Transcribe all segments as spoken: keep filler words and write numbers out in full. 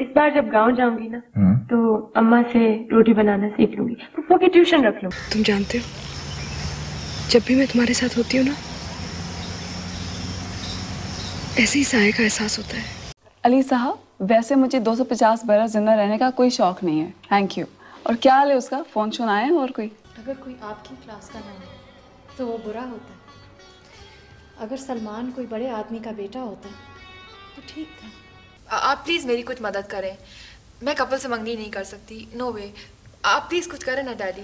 इस बार जब गांव जाऊंगी ना तो अम्मा से रोटी बनाना सीख लूंगी, फूफा की ट्यूशन रख लूं। तुम जानते हो जब भी मैं तुम्हारे साथ होती हूँ ना ऐसे ही साये का एहसास होता है। अली साहब, वैसे मुझे दो सौ पचास बरस जिंदा रहने का कोई शौक नहीं है। Thank you. और क्या हाल है उसका? फोन शोन आया है और कोई? अगर कोई आपकी क्लास का ना है तो वो बुरा होता है। अगर सलमान कोई बड़े आदमी का बेटा होता तो ठीक था। आप प्लीज़ मेरी कुछ मदद करें, मैं गप्पल से मंगनी नहीं कर सकती। नो वे, आप प्लीज़ कुछ करें ना डैडी।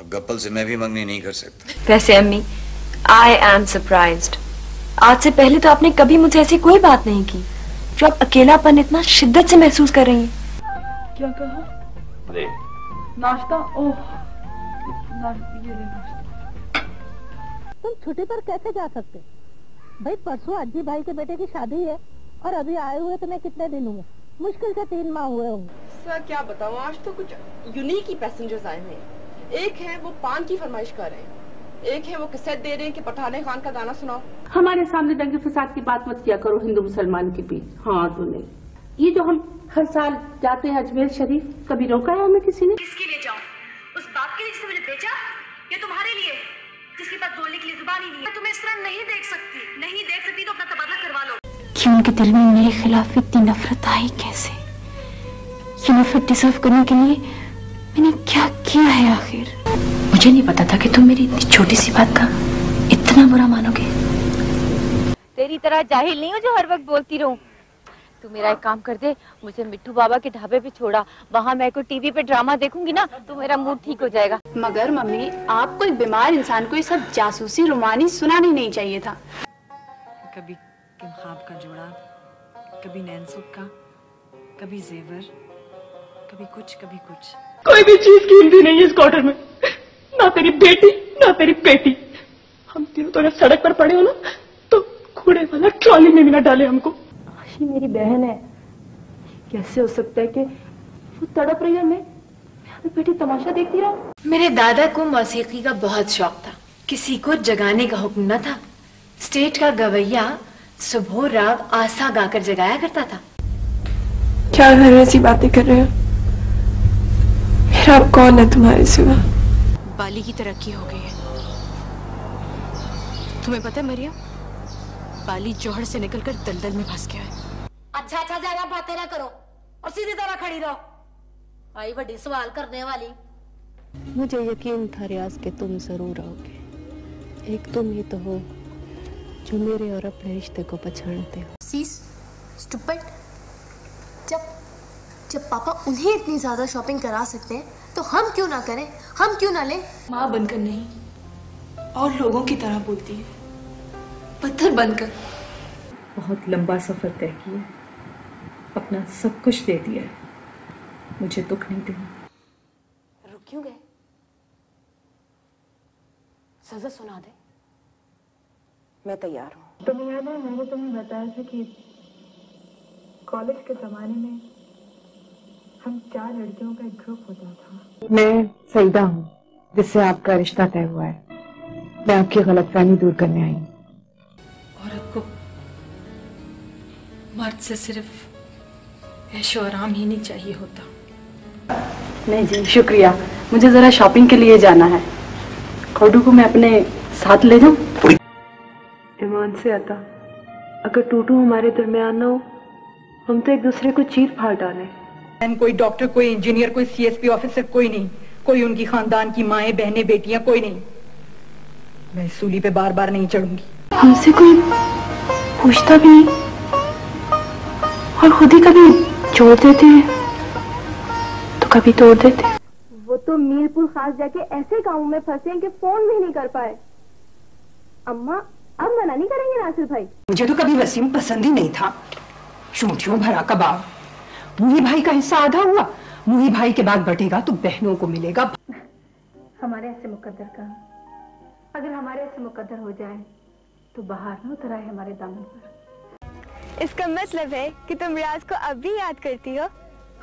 अब गप्पल से मैं भी मंगनी नहीं कर सकता। वैसे अम्मी, आई एम सरप्राइज्ड। आज से पहले तो आपने कभी मुझे ऐसी कोई बात नहीं की जो आप अकेलापन इतना शिद्दत से महसूस कर रही हैं। क्या कहा? ले नाश्ता। ओह नाश्ता, ये ले नाश्ता। तुम छुट्टी पर कैसे जा सकते भाई? परसों अज्जी भाई के बेटे की शादी है और अभी आए हुए तुम्हें कितने दिन हुए? मुश्किल से तीन माह हुए होंगे। सर क्या बताऊं, आज तो कुछ यूनिक ही पैसेंजर्स आए हैं। एक है वो पान की फरमाइश कर रहे हैं, एक है वो कैसेट दे रहे हैं कि पठाने खान का गाना सुनाओ। हमारे सामने दंगे फसाद की बात मत किया करो हिंदू मुसलमान के बीच। हाँ तो नहीं, ये जो हम हर साल जाते हैं अजमेर शरीफ, कभी रोका है हमें किसी ने? किसके लिए जाऊँ? उस बाप के लिए जिसने मुझे भेजा या तुम्हारे लिए जिसके पास बोलने के लिए जुबान ही नहीं है? तुम्हें इस तरह नहीं देख सकती, नहीं देख सकती तो अपना तबादला करवा लो। कि उनके दिल में मेरे खिलाफ इतनी नफरत आई कैसे? ये नफरत डिजर्व करने के लिए मैंने क्या किया है आखिर? मुझे नहीं पता था कि तुम मेरी इतनी छोटी सी बात का इतना बुरा मानोगे। तेरी तरह जाहिल नहीं हो जो हर वक्त बोलती रहूं। तू मेरा एक काम कर दे, मुझे मिट्टू बाबा के ढाबे पे छोड़ा, वहाँ मैं कोई टीवी पे ड्रामा देखूंगी ना तो मेरा मूड ठीक हो जाएगा। मगर मम्मी, आपको एक बीमार इंसान को ये सब जासूसी रुमानी सुनानी नहीं चाहिए था। कभी कि ख्वाब का जोड़ा, कभी नैनसुख का, कभी जेवर, कभी कुछ कभी कुछ। कोई भी चीज कीमती नहीं है इस क्वार्टर में, ना तेरी बेटी ना तेरी बेटी। हम तीनों तो अगर सड़क पर पड़े हो ना तो कूड़े वाला ट्रॉली में भी ना डाले हमको। ये मेरी बहन है, कैसे हो सकता है कि वो तड़प रही है, मैं अपनी बेटी तमाशा देखती रहा। मेरे दादा को मौसीकी का बहुत शौक था, किसी को जगाने का हुक्म न था। स्टेट का गवैया सुबह राग आशा गाकर जगाया करता था। क्या घर ऐसी बातें कर रहे हो? मेरा कौन है तुम्हारे सिवा? बाली की तरक्की हो गई है। तुम्हें पता है मरियम, बाली जोहर से निकलकर दलदल में फंस गया है। अच्छा अच्छा ज्यादा बातें ना करो और सीधी तरह खड़ी रहो। आई बड़ी सवाल करने वाली। मुझे यकीन था रियाज के तुम जरूर आओगे। एक तुम ही तो हो जो मेरे और अपने रिश्ते को पहचानते हो। Sis, stupid. जब जब पापा उन्हें इतनी ज्यादा शॉपिंग करा सकते हैं तो हम क्यों ना करें, हम क्यों ना लें? माँ बनकर नहीं और लोगों की तरह बोलती है, पत्थर बनकर। बहुत लंबा सफर तय किया, अपना सब कुछ दे दिया है, मुझे दुख नहीं देना। रुक क्यों गए? सजा सुना दे, मैं तैयार हूँ। तुम्हें याद है मैंने तुम्हें बताया था कि कॉलेज के जमाने में हम चार लड़कियों का एक ग्रुप होता था। मैं सईदा हूँ, जिससे आपका रिश्ता तय हुआ है। मैं आपकी गलतफहमी दूर करने आई हूँ। औरत को मर्द से सिर्फ ऐशो आराम ही नहीं चाहिए होता। नहीं जी शुक्रिया, मुझे जरा शॉपिंग के लिए जाना है। कोडू को मैं अपने साथ ले जाऊँ? ईमान से आता, अगर टूटू हमारे दरमियान ना हो हम तो एक दूसरे को चीर फाड़ डालें। कोई डॉक्टर, कोई इंजीनियर, कोई सीएसपी ऑफिसर, कोई नहीं, कोई उनकी खानदान की माएँ बहने बेटियाँ, कोई नहीं। मैं इस सूली पे बार बार नहीं चढ़ूंगी। हमसे कोई पूछता भी नहीं और खुद ही कभी छोड़ देते हैं तो कभी तोड़ देते। वो तो मीरपुर खास जाके ऐसे गाँव में फंसे कि फोन भी नहीं कर पाए। अम्मा अब मना नहीं करेंगे नासिर भाई। मुझे तो कभी वसीम पसंद ही नहीं था, शूटियों भरा कबाब। मुही भाई का हिस्सा आधा हुआ, मुही भाई के बाद बटेगा तो बहनों को मिलेगा। हमारे ऐसे मुकद्दर का, अगर हमारे ऐसे मुकद्दर हो जाए तो बाहर न उतरा है हमारे दामन पर। इसका मतलब है कि तुम रियाज को अब भी याद करती हो,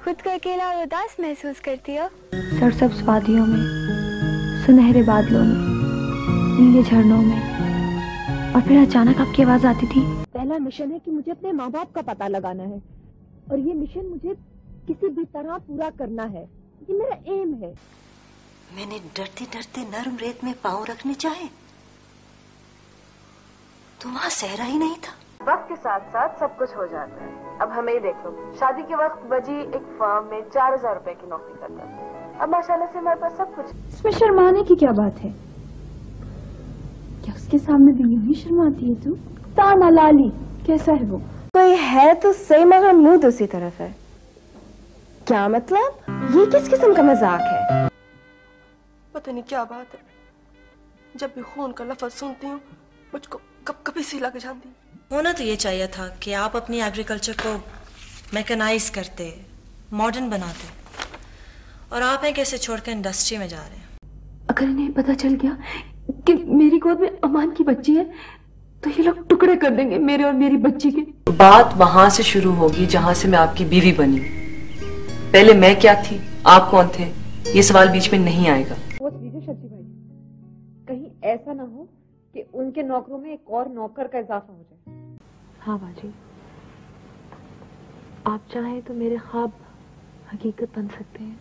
खुद को अकेला और उदास महसूस करती हो। सरसब्ज वादियों में, सुनहरे बादलों में, नीले झरनों में, और फिर अचानक आपकी आवाज आती थी। पहला मिशन है कि मुझे अपने माँ बाप का पता लगाना है। और ये मिशन मुझे किसी भी तरह पूरा करना है, ये मेरा एम है। मैंने डरते डरते नरम रेत में पाँव रखने चाहे, तो वहाँ सहरा ही नहीं था। वक्त के साथ साथ सब कुछ हो जाता है। अब हमें ही देख लो, शादी के वक्त बजी एक फर्म में चार हजार रूपए की नौकरी करता है। अब माशाल्लाह से हमारे पास सब कुछ। इसमें शर्माने की क्या बात है? क्या उसके सामने भी यूं ही शर्माती है तू? ताना लाली कैसा है वो? कोई है तो सही मगर मुँह दूसरी तरफ है। क्या मतलब? ये किस किस्म का मजाक है? पता नहीं क्या बात है, जब भी खून का लफ्ज सुनती हूँ मुझको कपकपी सी लग जाती। होना तो ये चाहिए था कि आप अपनी एग्रीकल्चर को मैकेनाइज करते, मॉडर्न बनाते, और आप हैं कैसे छोड़कर इंडस्ट्री में जा रहे हैं। अगर इन्हें पता चल गया कि मेरी गोद में अमान की बच्ची है तो ये लोग टुकड़े कर देंगे मेरे और मेरी बच्ची के। बात वहाँ से शुरू होगी जहाँ से मैं आपकी बीवी बनी। पहले मैं क्या थी, आप कौन थे, ये सवाल बीच में नहीं आएगा। कहीं ऐसा ना हो कि उनके नौकरों में एक और नौकर का इजाफा हो जाए। हाँ बाजी, आप चाहें तो मेरे ख्वाब हकीकत बन सकते हैं।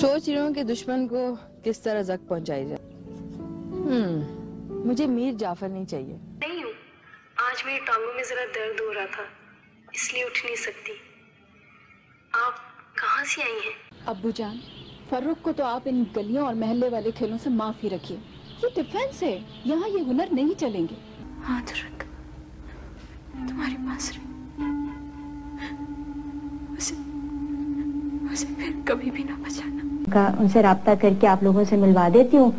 सोच रही हूँ कि दुश्मन को किस तरह जख्म पहुँचाई जाए। हम्म, मुझे मीर जाफर नहीं चाहिए। नहीं हूँ, आज मेरी टांगों में जरा दर्द हो रहा था, इसलिए उठ नहीं सकती। आप कहाँ से आई हैं? अब्बू जान, फर्रुख को तो आप इन गलियों और महल्ले वाले खेलों से माफी रखिए। ये डिफेंस है, यहाँ ये हुनर नहीं चलेंगे। हाँ तुरक, तुम्हारी पास उसे, उसे फिर कभी भी ना बचाना। का उनसे राब्ता करके आप लोगों से मिलवा देती हूँ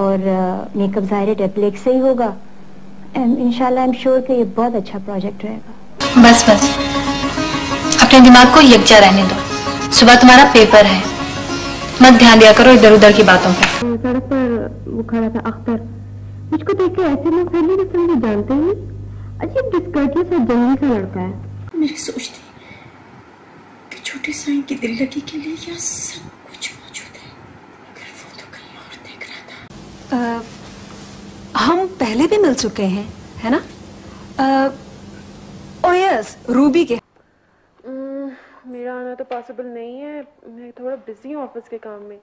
और मेकअप जाहिर डेप्लेक्स से ही होगा। एंड इंशाल्लाह आई एम श्योर कि ये बहुत अच्छा प्रोजेक्ट रहेगा। बस बस, अपने दिमाग को यकजा रहने दो। सुबह तुम्हारा पेपर है, मत ध्यान दिया करो इधर उधर की बातों पर। सड़क पर वो खड़ा था अख्तर, मुझको देख के ऐसे में फैली जैसे मुझे जानते ही। अजीब डिस्कर्टियस और जंगली सा लड़का है। मेरी सोच थी कि छोटे साईं की दिल्लगी के लिए यहाँ सब कुछ मौजूद है, मगर वो तो कहीं और देख रहा था। आ, हम पहले भी मिल चुके हैं, है ना? आ, ओ यस, रूबी के। मेरा आना तो पॉसिबल नहीं है, मैं थोड़ा बिजी हूँ ऑफिस के काम में।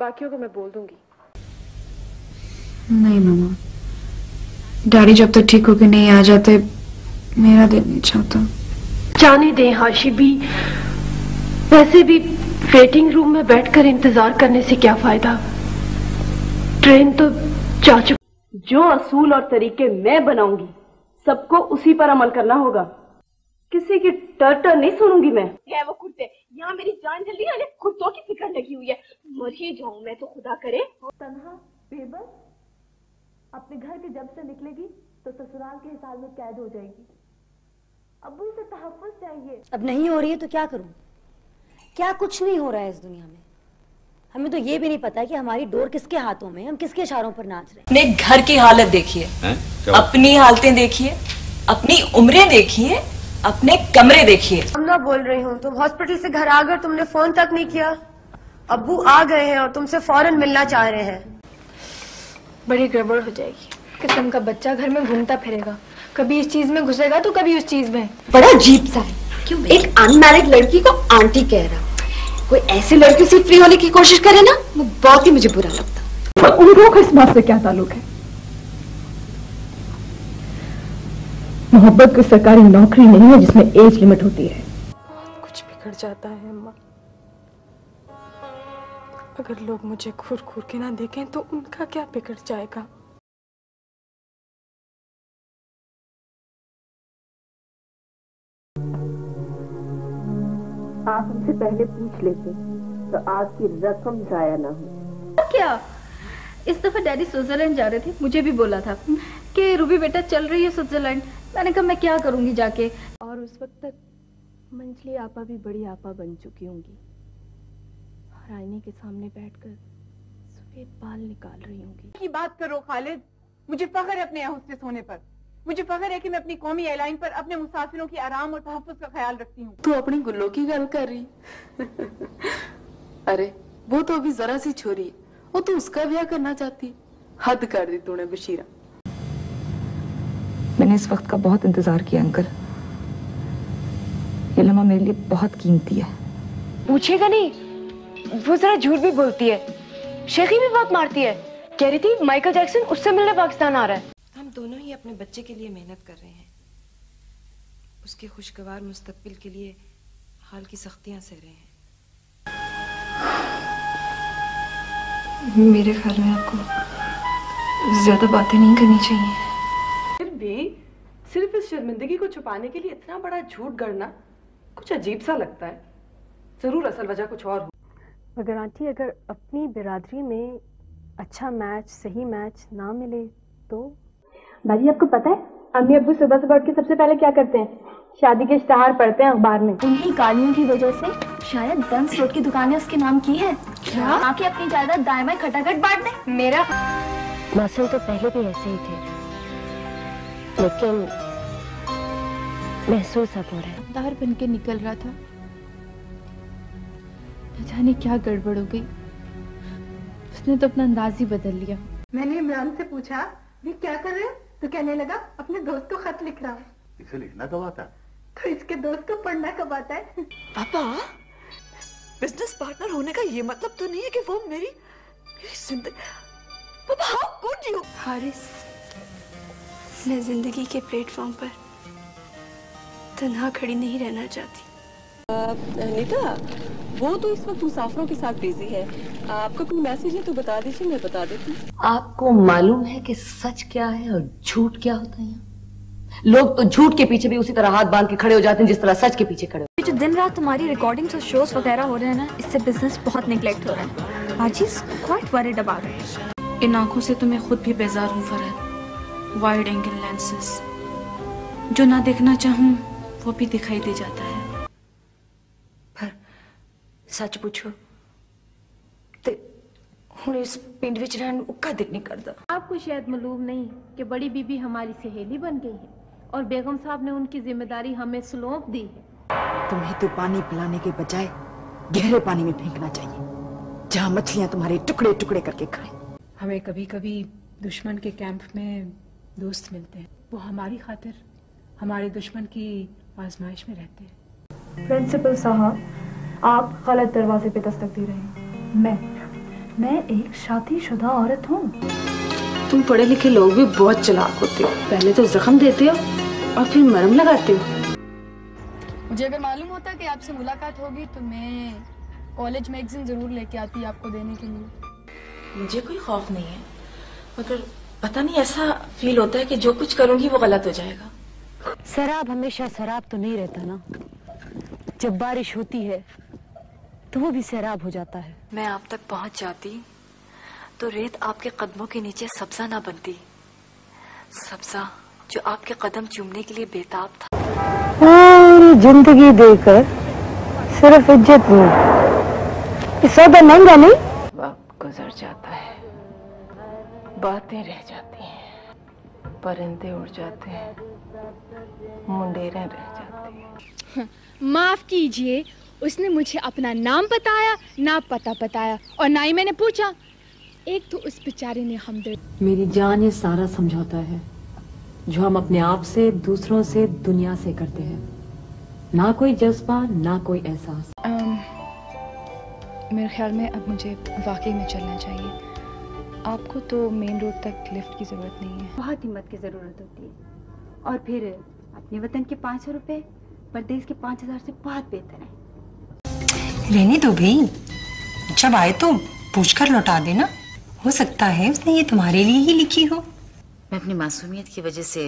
बाकियों को मैं बोल दूंगी। नहीं मामा, डैडी जब तक ठीक होके नहीं आ जाते मेरा दिल नहीं चाहता। जाने दें हाशिबी, वैसे भी वेटिंग रूम में बैठकर इंतजार करने से क्या फायदा, ट्रेन तो जा चुकी। जो असूल और तरीके मैं बनाऊंगी सबको उसी पर अमल करना होगा, किसी की टर्टर नहीं सुनूंगी मैं। ये वो कुर्ते, यहाँ मेरी जान जल्दी आने कुर्तों की फिक्र लगी हुई है। मर ही जाऊं मैं तो, खुदा करे। तन्हा बेबस अपने घर के जब से निकलेगी तो ससुराल के हिसाब में कैद हो जाएगी। अबू से तहफ़्फ़ुज़ चाहिए। अब नहीं हो रही है तो क्या करूँ? क्या कुछ नहीं हो रहा है इस दुनिया में। हमें तो ये भी नहीं पता कि हमारी डोर किसके हाथों में, हम किसके इशारों पर नाच रहे हैं। अपने घर की हालत देखिए, अपनी हालतें देखिए, अपनी उम्रें देखिए, अपने कमरे देखिए। हम ना बोल रही हूँ, तुम हॉस्पिटल से घर आकर तुमने फोन तक नहीं किया। अब्बू आ गए हैं और तुमसे फौरन मिलना चाह रहे हैं। बड़ी गड़बड़ हो जाएगी। किस्म का बच्चा घर में घूमता फिरेगा, कभी इस चीज में घुसेगा तो कभी उस चीज में। बड़ा अजीब सा है, क्यों? एक अनमैरिड लड़की को आंटी कह रहा। कोई ऐसी लड़की से फ्री होने की कोशिश करे ना, वो बहुत ही मुझे बुरा लगता। और उन लोगों का इस बात से क्या ताल्लुक है? मोहब्बत कोई सरकारी नौकरी नहीं है जिसमें एज लिमिट होती है। बहुत कुछ बिगड़ जाता है अम्मा, अगर लोग मुझे घूर घूर के ना देखें तो उनका क्या बिगड़ जाएगा। आप हमसे पहले पूछ लेते तो आपकी रकम जाया ना हो। क्या इस दफा डैडी स्विट्जरलैंड जा रहे थे, मुझे भी बोला था कि रूबी बेटा चल रही है स्विट्जरलैंड। मैंने कहा मैं क्या करूंगी जाके। और उस वक्त तक मंजली आपा भी बड़ी आपा बन चुकी होंगी और आईने के सामने बैठकर सफेद बाल निकाल रही होंगी। की बात करो खालिद, मुझे फख्र है अपने होस्टेस होने पर। मुझे फख्र है कि मैं अपनी कौमी एयरलाइन पर अपने मुसाफिरों की आराम और तहफ़्फ़ुज़ का ख्याल रखती हूँ। तू अपनी गुल्लो की गल कर रही अरे वो तो अभी जरा सी छोरी है, वो तो उसका ब्याह करना चाहती। हद कर दी तूने बशीरा। मैंने इस वक्त का बहुत इंतजार किया अंकल, ये लम्हा मेरे लिए बहुत कीमती है। पूछेगा नहीं, वो जरा झूठ भी बोलती है, शेखी भी बहुत मारती है। कह रही थी माइकल जैक्सन उससे मिलने पाकिस्तान आ रहा है। हम दोनों ही अपने बच्चे के लिए मेहनत कर रहे हैं, उसके खुशगवार मुस्तकबिल के लिए हाल की सख्तियां सह रहे हैं। मेरे ख्याल में आपको ज्यादा बातें नहीं करनी चाहिए। फिर भी सिर्फ इस शर्मिंदगी को छुपाने के लिए इतना बड़ा झूठ गढ़ना कुछ अजीब सा लगता है। जरूर असल वजह कुछ और हो। मगर आंटी, अगर अपनी बिरादरी में अच्छा मैच, सही मैच ना मिले तो? भाजी आपको पता है अम्मी अब्बू सुबह सुबह उठ के सबसे पहले क्या करते हैं? शादी के इश्तहार पढ़ते हैं अखबार में। उन्हीं गालियों की वजह से शायद गन्स रोड की दुकानें उसके नाम की है। क्या आके अपनी जायदाद दायमा खटाखट बांट दे। मेरा मासूम तो पहले भी ऐसे ही थे, लेकिन महसूस अब हो रहा है। तार बन के निकल रहा था, न जाने क्या गड़बड़ हो गई, उसने तो अपना अंदाज ही बदल लिया। मैंने इमरान से पूछा भी क्या कर रहे हो, तो कहने लगा अपने दोस्त को खत लिख रहा हूँ। इसे लिखना कब आता है? तो इसके दोस्त को पढ़ना कब आता है? पापा, बिजनेस पार्टनर होने का ये मतलब तो नहीं है कि वो मेरी मेरी जिंदगी। पापा, how could you? हारिस, मैं जिंदगी के प्लेटफॉर्म पर तन्हा खड़ी नहीं रहना चाहती। नीता, वो तो इस वक्त मुसाफिरों के साथ बिजी है। आपका कोई मैसेज है तो बता दीजिए, मैं बता देती हूँ। आपको मालूम है कि सच क्या है और झूठ क्या होता है? लोग तो झूठ के पीछे भी उसी तरह हाथ बांध के खड़े हो जाते हैं जिस तरह सच के पीछे खड़े। जो दिन रात तुम्हारी रिकॉर्डिंग्स और शोज वगैरह हो रहे हैं ना, इससे बिजनेस बहुत निग्लेक्ट हो रहा है। बाजी is quite worried about it. इन आंखों से तो मैं खुद भी बेजार हूँ फरहद। वाइड एंगल लेंसेस, जो ना देखना चाहूँ वो भी दिखाई दे जाता है। सच पूछो ते हुण इस पिंड विच रहन उक्का दिल नहीं करता। आपको शायद मालूम नहीं कि बड़ी बीबी हमारी सहेली बन गई है और बेगम साहब ने उनकी जिम्मेदारी हमें सौंप दी है। तुम्हें तो पानी पिलाने के बजाय गहरे पानी में फेंकना चाहिए, जहाँ मछलियाँ तुम्हारे टुकड़े टुकड़े करके खाएं। हमें कभी कभी दुश्मन के कैंप में दोस्त मिलते हैं, वो हमारी खातिर हमारे दुश्मन की आजमाइश में रहते हैं। प्रिंसिपल साहब, आप गलत दरवाजे पे दस्तक दे रहे हैं। मैं मैं एक शादीशुदा औरत हूँ। तुम पढ़े लिखे लोग भी बहुत चालाक होते हो, पहले तो जख्म देते हो और फिर मरहम लगाते हो। मुझे अगर मालूम होता कि आपसे मुलाकात होगी तो मैं कॉलेज मैगजीन जरूर लेके आती आपको देने के लिए। मुझे कोई खौफ नहीं है, मगर पता नहीं ऐसा फील होता है कि जो कुछ करूँगी वो गलत हो जाएगा। शराब हमेशा शराब तो नहीं रहता ना, जब बारिश होती है तो वो भी सैराब हो जाता है। मैं आप तक पहुंच जाती तो रेत आपके कदमों के नीचे सब्जा ना बनती, सब्जा जो आपके कदम चूमने के लिए बेताब था। पूरी जिंदगी देकर सिर्फ इज्जत नहीं, इस सौदा महंगा नहीं। वक्त गुजर जाता है, बातें रह जाती हैं, परिंदे उड़ जाते हैं, मुंडेरें रह जाती हैं। माफ कीजिए, उसने मुझे अपना नाम बताया ना पता बताया और ना ही मैंने पूछा। एक तो उस बेचारे ने हमदर्द। मेरी जान, ये सारा समझौता है जो हम अपने आप से, दूसरों से, दुनिया से करते हैं। ना कोई जज्बा, ना कोई एहसास। मेरे ख्याल में अब मुझे वाकई में चलना चाहिए। आपको तो मेन रोड तक लिफ्ट की जरूरत नहीं है। बहुत हिम्मत की जरूरत होती है, और फिर अपने वतन के पाँच सौ रुपये परदेश के पाँच हजार से बहुत बेहतर है। रहने दो भाई, जब आए तो पूछकर लौटा देना। हो सकता है उसने ये तुम्हारे लिए ही लिखी हो। मैं अपनी मासूमियत की वजह से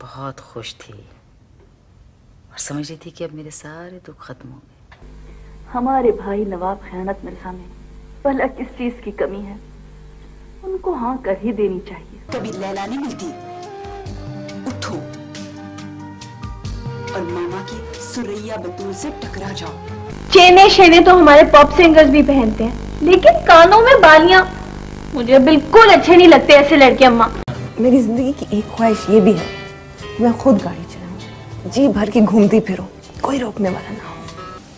बहुत खुश थी और समझ रही थी कि अब मेरे सारे दुख खत्म हो गए। हमारे भाई नवाब खयानत मिर्जा में भला किस चीज की कमी है? उनको हाँ कर ही देनी चाहिए। कभी लैला नहीं मिलती। उठो और मामा की सुरैया बतूल से टकरा जाओ। चेने शेने तो हमारे पॉप सिंगर्स भी पहनते हैं, लेकिन कानों में बालियां मुझे बिल्कुल अच्छे नहीं लगते ऐसे लड़के। अम्मा, मेरी जिंदगी की एक ख्वाहिश ये भी है कि मैं खुद गाड़ी चलाऊं, जी भर के घूमती फिरूं, कोई रोकने वाला ना हो।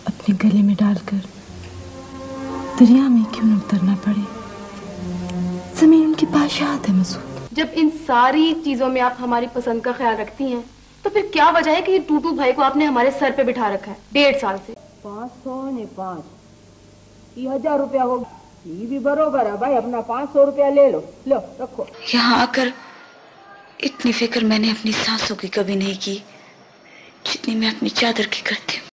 अपने गले में डालकर दरिया में क्यों उतरना पड़े, जमीन उनके पास शांत है। मसूद, जब इन सारी चीजों में आप हमारी पसंद का ख्याल रखती हैं तो फिर क्या वजह है कि ये टूटू भाई को आपने हमारे सर पे बिठा रखा है डेढ़ साल से? पाँच सौ ने पाँच ये हजार रुपया हो ये भी बरोबर है भाई, अपना पाँच सौ रुपया ले लो, लो रखो। यहाँ आकर इतनी फिक्र मैंने अपनी सांसों की कभी नहीं की जितनी मैं अपनी चादर की करती हूँ।